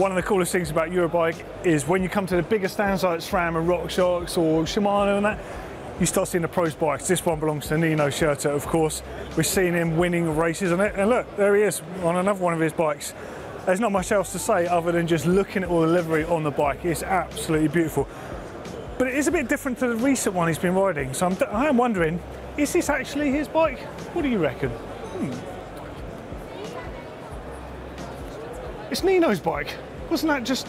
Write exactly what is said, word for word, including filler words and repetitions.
One of the coolest things about Eurobike is when you come to the bigger stands like SRAM and RockShox or Shimano and that, you start seeing the pros' bikes. This one belongs to Nino Schurter, of course. We've seen him winning races on it, and look, there he is on another one of his bikes. There's not much else to say other than just looking at all the livery on the bike. It's absolutely beautiful. But it is a bit different to the recent one he's been riding, so I'm, I am wondering, is this actually his bike? What do you reckon? Hmm. It's Nino's bike. Wasn't that just